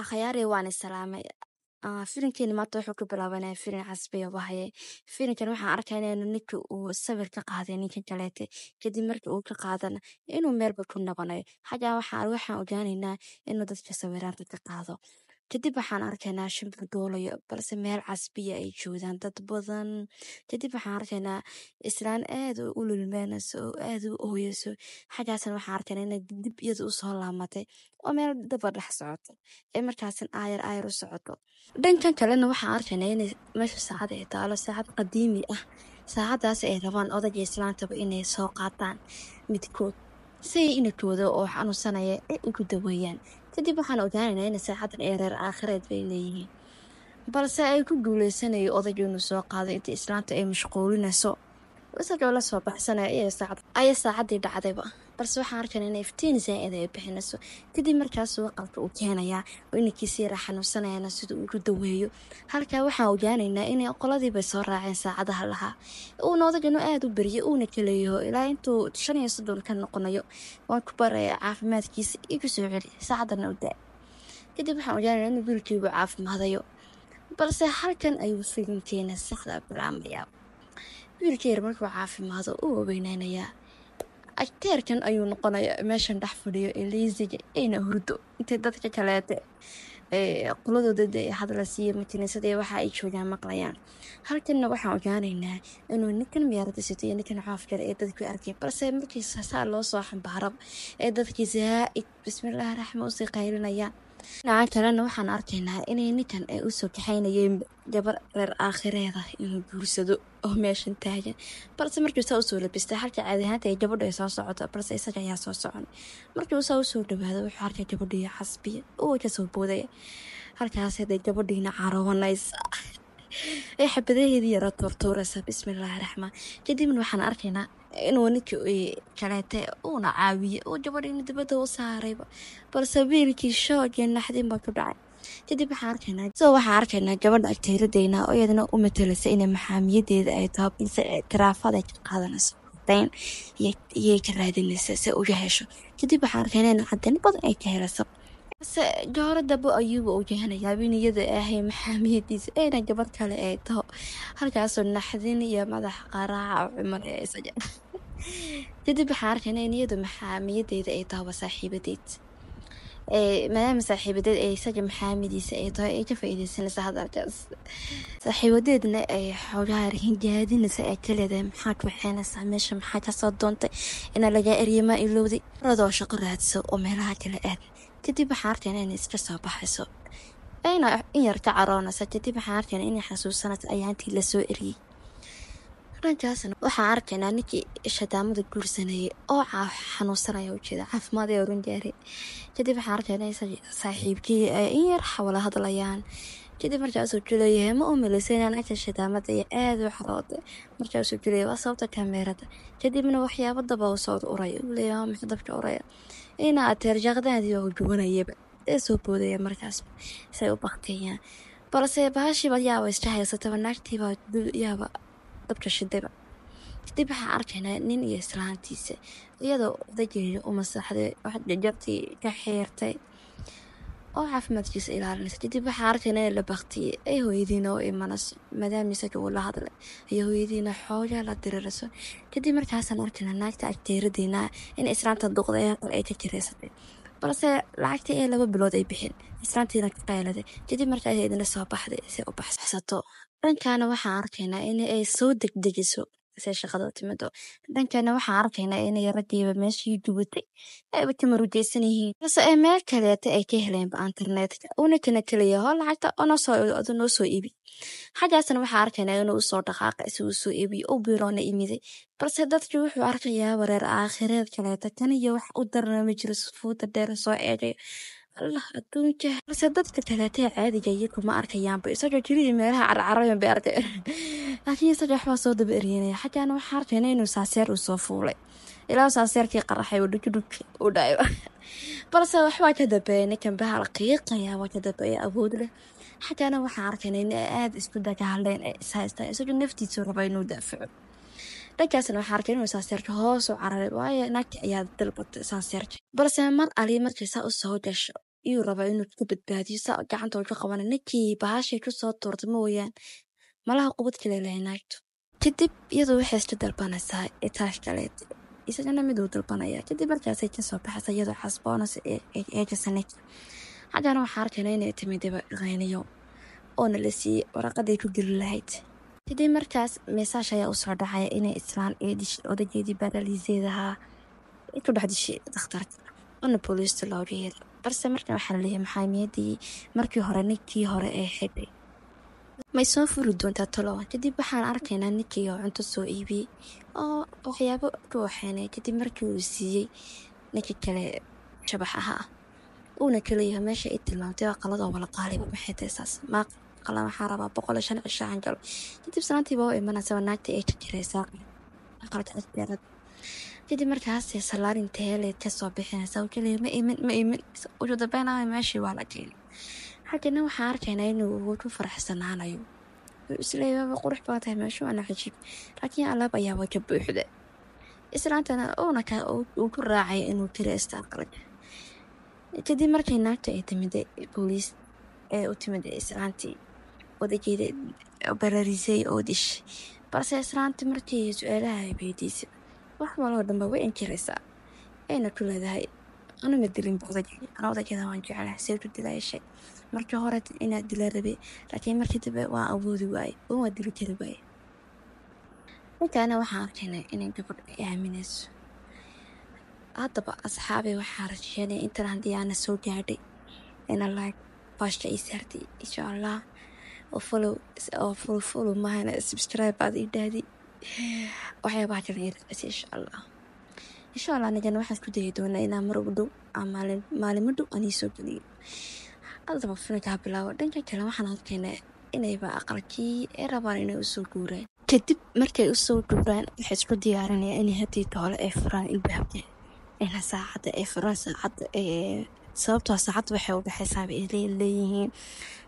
akhyaarey waan isalaamay. Filinkeeni maanta wuxuu ka bilaabanaya filin casbi ah wahaye. Filinkan waxaan arkaynaa inuu ninka uu sawir ka qaaday ninkan kaleete kadib markii uu ka qaadana inuu meelba ku noqonayo. Xagaa waxaan ogaanaynaa inuu dadka sawiraanta ka qaado. kadib waxaan arkaynaa shimbir duulayo balse meel casbi ah ay joogaan dad badan. kadib waxaan arkaynaa islaan aad u ululmeynayso oo aad u ooyeyso. Xagaasan waxaan arkaynaa inay dib iyada u soo laamatay oo meel daba dhex socoto ee markaasan aayar u socoto. dhankan kalena waxaan arkaynaa inay meesha saacad ay taalo saacad qadiimi ah. saacadaas ay rabaan odagii islaantaba inay soo qaataan midkood si ay inankooda oo xanuunsanaya ay ugu daweeyaan. kadib waxaan ogaanaynaa in saacadan ay reer aakhireed bay leeyihiin balse ay ku guuleysanayo odagii inuu soo qaaday inta islaanta ay mashquulinayso isagoo la soo baxsanaya ayaa saacaddii dhacdayba balse waxaan arkaynaa inay iftiin zaa'id ay bixinayso. kadib markaas qalka u keenayaa oo inankiisii xanuunsanayana sida uu ugu daweeyo. halkaa waxaan ogaanaynaa inay qoladiiba soo raaceen saacadaha lahaa uuna odaganu aad u bariyay uuna kaleeyaho ilaa intuu 35 ka noqonayo waan ku baraya caafimaadkiisa igu soo celi saacadana u daa. kadib waxaan ogaanaynaa inuu wiilkiiba caafimaadayo balse halkan ayuu filinkeena saxda bilaamayaa. wiilkii yar markuu caafimaado uu weynaanayaa agteerkan ayuu noqonayaa meeshan dhex fadhiyo ee liisiga ayna hurdo intay dadka kaleete qoladooda ay hadlaysiiyo makiinsadii waxa ay joogaan maqlayaan. halkanna waxaan ogaanaynaa inuu ninkan miyaarada sitay ninkan caafkar ee dadku arkay balse markii saa loo soo xambaarab ee dadkiisa bismillaah raxmaan u sii qaylinayaan. dhinaca kalena waxaan arkaynaa inay ninkan ay u soo kaxaynayeen gabar reer aakhireeda inuu guursado oo meeshan taagan balse markii uu soo labistay halka caadi ahaanta ay gabadha ay soo socoto balse isaga ayaa soo socon. markii uu soo dhawaado wuxuu arkay gabadhii casbi oo ka soo booday halkaas ay gabadhiina caroowanaysa ay xabadaheedii yara tortooraysa bismillaah raxmaan. kadibna waxaan arkaynaa inuu ninkii kaleete uuna caawiyay oo gabadhiina dibadda u saarayba balse wiilkii shoog iyo naxdin baa ku dhacay. kadib waxaan arkaynaa gabadha agteeradayna oo iyadana u matalaysa inay maxaamiyadeeda ay tahay inse tiraafada ka qaadanayso dayn iyo ka raadinaysa si uga hesho. kadib waxaan arkaynaa in caddan badan ay ka helayso balse jooradaba ayuuba ogahanayaa iniyada ahay maxaamiyadiisa ayna gabadh kale ay taho halkaasoo naxdin iyo madax qaraaca cumar ee isaga. kadib waxaan arkaynaa iniyadu maxaamiyadeeda ay tahay saaxiibadeed maadaama saaxiibadeed ay isaga maxaamidiisa ay tahay ay ka faa'iidaysanaysa hadalkaas saaxiibadeedna ay xoogaa arhingaadinaysa ay ka leedahay maxaa ku xeenaysaa meesha maxaa ka soo doontay inaa laga eryamaa ilowday radoo shaqo raadso oo meelaha kale aad. kadib waxaan arkaynaa inay iska soo baxayso ayna in yar ka caroonaysa. kadib waxaan arkaynaa inay xasuusanaysa ayaantii lasoo eriyay. dhankaasna waxaan arkaynaa ninkii shadaamada guursanayay oo xanuunsanaya u jeeda caafimaad ee run gaaray. kadib waxaan arkaynaa saaxiibkii ay in yar xawala hadlayaan. kadib markaasuu jileeyahay ma u milaysay inaan arka shadaamada iyo aad u xarooday markaasuu jileeyahay waa sababta kameerada. kadibna waxyaabo daba u soo uraya u leeyahay maxaa dabka uraya ina ateerjaqdaadii oo gubanayaba ee soo boodaya markaas say u baqtiyaan balse baashiba yaaba iska haysataba naagtiiba yaaba dabka shidayba. kadib waxaan arkaynaa nin iyo islaantiisa iyadoo odageeda u masaxday waxay jartii ka xeertay oo caafimaadkiisa ilaalinaysa. kadib waxaan arkaynaa la baqtiyay ay hooyadiina oo imanayso maadaama isaga uu la hadlay iyo hooyadiina xoogaa la dirarayso. kadib markaasaan arkaynaa naagta agteeradiina in islaanta duqda ee kale ay ka jiraysatay balse lacagtii ee 2 bilood ay bixin islaantiina ka qayladay. kadib markaas ay idinla soo baxday si u baxsato. dhankaana waxaan arkaynaa in ay soo degdegiso si shaqada timaado. dhankaana waxaan arkaynaa in yaradiiba meeshii gubatay ayba ka marugeysan yihiin balse ay meel kaleeta ay ka heleenba internetka una kana keliyaho lacagta noo soo iibi. xagaasan waxaan arkaynaa inuu usoo dhaqaaqay si uu soo iibiyo u biiroona imiday balse dadkii wuxuu arkayaa wareer aakhireed kaleeta tan iyo wax u darnama jiro sufuuda dheer soo eegay الله أدونك رصدتك 3 عادي جايكم ما أركيان بيسجل جريدي مالها على عربي بأرد لكن يسجل حوا صوت بإريني حتى أنا وحارت هنا ساسير وصوفولي إلا ساسير كي قرحي ودك ودايبا برسا وحوا كدبيني كان بها رقيقة يا وكدبي أبود له حتى أنا وحارت هنا آد إسكودك هالين سايستا يسجل نفتي توربين ودافع dhankaasna waxaan arkaynaa inuu saaseerka hoos u cararay waayo naagta ayaa dalbata saaseerka balse mar ali markii saa u soo gasho iyo raba inuu ku badbaadiyo sa gacanta oo qabananaki baashay ku soo toortimo weeyaan malaha qubad kale leeyahay kadib iyadoo waxay isla dalbanaysaa etaash kale isagana mid uu dalbanaya kadib markaas ay ka soo baxaysa iyadoo xasboonas ee jasanay hadana waxa arkay inay timidaba qeynayo oo nalasi warqaday ku geli lahayd kadib markaas message ayaa u soo dhacay inay islaan eedish odageedii baraliseedaha intu dhaxdishi dhakhtarta أنا بوليس تلاويل، بس مرنا وحنلهم حاميدي مركي هرنيكي هر أي حبي. ما يسون فردون تطلع، كدي بحن أركنا نكيا عنده سويبي، أو خيابه روحنا كدي مركي وزي نكيا كلا شبحها، ونكليها ماشي إتلام تبع قلادة ولا قارب محيط أساس ما قلنا حربة بقول شن عشان عنجل، كدي بسنتي باو إما نسوناك تأتي كريساق، أقرأت أسبرد. كدي مركز سلار انتهى لتصوب بحنا سو كله ما إيمن وجود بيننا ماشي ولا كله حتى إنه حارك هنا إنه وجود فرح سنعنا يوم إسرائيل بقول حباته ماشي وأنا حجيب لكن على بيا وجب وحدة إسرائيل أنا أنا كا وجود راعي إنه كله استقرد كدي مركز هناك تعتمد بوليس تعتمد إسرائيل وده كده برريزي أوديش بس إسرائيل مركز سؤالها بيديس وحنا لو دم بوين كريسا، أنا كل هذا أنا مدلين بوضعي، أنا وضع كذا وانجي على حسيت ودلعي شيء، مركي هورت إن أدلع ربي، لكن مركي تبى وأبوه دبي، وما أدلع كدبي، أنت أنا وحارك هنا إن قبل يعملش، أطبع أصحابي وحارك يعني أنت عندي أنا سوق عادي، أنا لايك باش لإسرتي إن شاء الله، وفولو ما هنا سبسكرايب بعد إدادي. وحيا بعد غير بس إن شاء الله أنا جن واحد كده يدونا إلى مربدو عمال مالمدو أني سوبني أضرب فينا كابلا ودنك كلام حنا كنا إنه يبقى أقرأكي إربارينه أسوكورين كتب مركي أسوكورين بحسب ديارني إني هتي طال إفران البحبة إنها ساعة إفران ساعة صابتها ساعة بحاول بحساب إلي اللي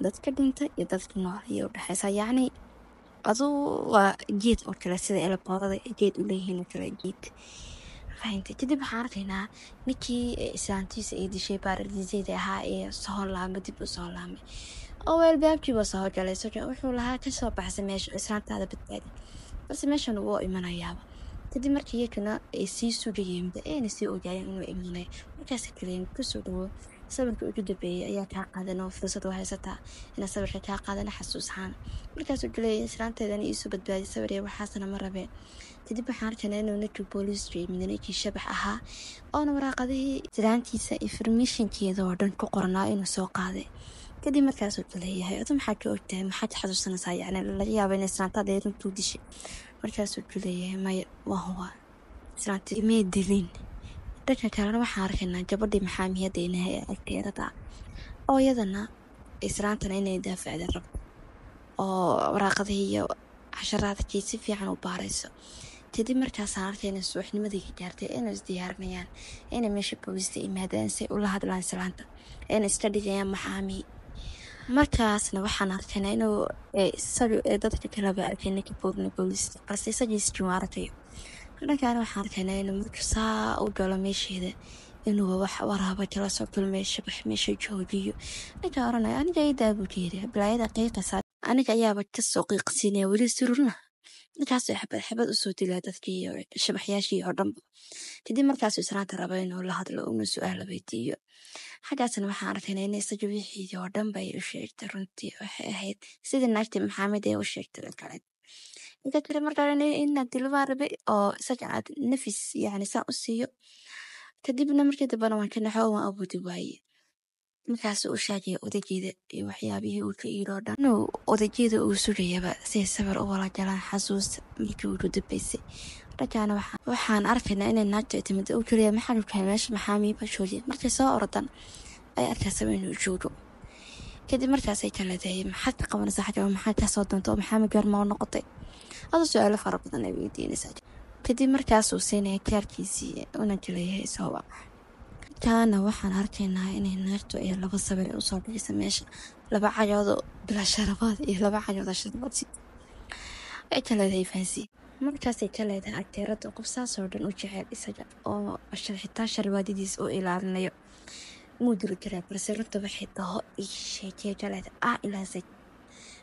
دتك أنت يدتك نوعية وبحسها يعني أضو جيت أوكلا سيدا إلى بعض جيت وليه نكلا جيت فهمت كده بحارك هنا نكي سانتيس إيدي شيء باردي زيدا هاي صهول لامة تبو صهول لامة أول بابكي بصهول جالي سوكي وحول لها كسوب بحسن ماشي إسرانت هذا بالتالي بس ماشي أنا واقي من أيابا كده مركي يكنا سيسو جيم ده نسي أوجاي إنه إمني مركز كلين كسودو سبب وجود بي أي تعقدنا وفرصة وحيستها إن سبب تعقدنا حسوس حان مركز وجلي سرانت هذا نيسو بدبادي سبري وحاسنا مرة بين تدي بحارك أنا إنه نكتب بوليس جري من ذلك شبحها أنا مراقبه سرانتي سإنفورميشن كي ذوردن كقرنا إنه سوق هذا كدي مركز وجلي هي أتم حكي وقتها محد حسوسنا صايع يعني اللي يابين سرانت هذا نتودي شيء مركز وجلي ما وهو سرانت ما يدلين dadka kalena waxaan arkaynaa gabadhii maxaamiyadeenaha ee agteeda oo iyadana israantana inay daafacday rabto oo waraaqadii iyo casharaadkii si fiican u baarayso kadib markaasaan arkaynaa subaxnimadii ka gaartay inay isdiyaarinayaan inay meesha booliiska imaadeen si ula hadlaan israanta inay iska dhigayaan maxaamiyi markaasna waxaan arkaynaa inuu dadka kaleba arkaynay ka boodna booliiska balse isagii isjiwaarkayo لكن أنا كنا إنه مركزا وقالوا ماشي هذا إنه وح وراها بجلس وكل ماشي بحمشي جوديو لكن أنا جايدا أبو كيري بلاي دقيقة ساعة أنا جاية بكسر قيق سيني ولي سرورنا مركز حبة الصوت اللي تذكير شبحيا شيء هرم كدي مركز سرعة ربعين ولا هذا الأمر سؤال بيتي حاجة أنا حارت هنا إني سجوي حيدي هرم بيو شيرت رنتي وحيد سيد النجت محمد وشيرت الكلام كتير مرة إن دلوقتي أو سجعت نفس يعني سأقصيه تدبنا مرة تبنا ما كنا حوما أبو دبي مكاس وشاجي وتجد وحيابيه وتجيران إنه وتجد وسوريا بس السفر أول جلنا حسوس مكوجو دبيسي رجعنا وحن عرفنا إن الناس تعتمد وكلية محل كلامش محامي بشوجي مرة صارتن أي أكثر من وجوده كده مرة سيكون لديهم حتى قبل ساعتهم حتى صدمتهم محامي جرموا نقطة هذا سؤال فربنا نبيدي نساج كدي مركز وسيني كاركيسي ونجليه سوا كان وحن هركينا إن نرتو إيه لبا صبر أوصل بيسميش لبا عجوض بلا شربات إيه لبا عجوض شرباتي أكله ذي فانسي مركز أكله ذا أكترت وقبسا صورن وجهل إسجع أو أشرح تاشر وادي ديس أو إلى عنا مودر كراب رسالته وحي تهو إيشي جالات إلى زي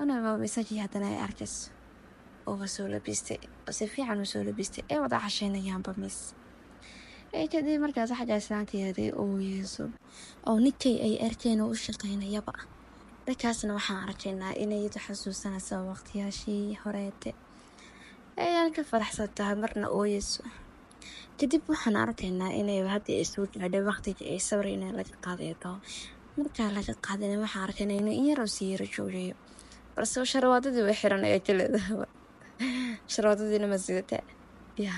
أنا ما بيسجي هذانا أركس وسوله بيستي وسفي عن وسوله بيستي أي وضع عشان أيام بمس أي كذي مركز حاجة سنتي هذه أو يسوب أو نكى أي أركين وشلطين يبقى ركاسنا وحارتنا إن يتحسسنا سو وقتها شيء حريته أي أنا فرح صدها مرنا أو يسوب كذي بحنارتنا إن يهدي يسوب هذا وقتك أي صبرنا لك قاضيته مركز لك قاضينا وحارتنا إنه يروسي رجولي بس وشروات ذي وحرنا يكلده شروطي أنا مزيدة يا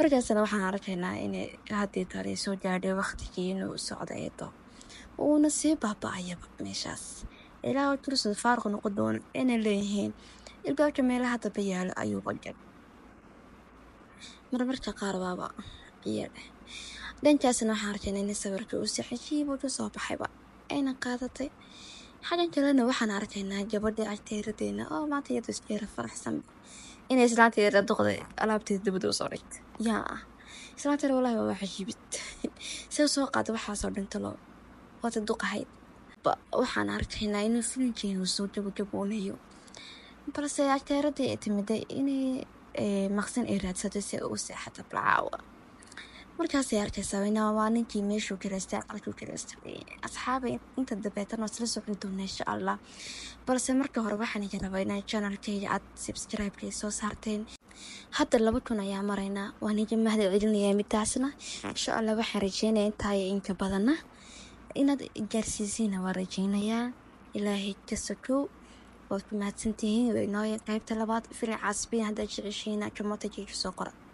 مركز أنا وحنعرف هنا إن هذه تاري سوداء وقت جين وسعداء طو ونصيب بابا عيب مشاس إلا وترسل فارغ نقدون إن اللي هين الباب كمل حتى بيال أيوب الجد مركز قار بابا بيال لين كاس أنا وحنعرف هنا إن سبرك وسحشي وتصاب حبا أنا قاضتي حاجة كلنا وحنا عرفنا جبردي عتيرتنا أو ما تيجي تشتري فرح سمي إن إسلامتي رد قضي ألعبت الدبدو صارت يا إسلامتي والله ما حجبت سو سوقات وحصل بنتلو وتدق هاي وحنا عرفنا إنه فيلم جين وصوت وجبون هيو بس عتيرتي تمدي إني مخزن إيراد ستوسي أوسي حتى بلعوا مركز يارك سوينا واني كيميش وكرست أصحابي أنت دبيتنا وسلسو عندنا إن شاء الله برس مركز هربحنا جنبنا القناة كي عاد سبسكرايب لي صوص هرتين حتى اللي بكون يا مرينا واني كم هذا العيدين يوم التاسنا إن شاء الله وحرجينا أنت هاي إنك بدنا إن جرسيزينا ورجينا يا إلهي كسكو وكما تنتهي وإنه يقيب تلبات في العصبين هذا جرشينا كما تجيش سقرة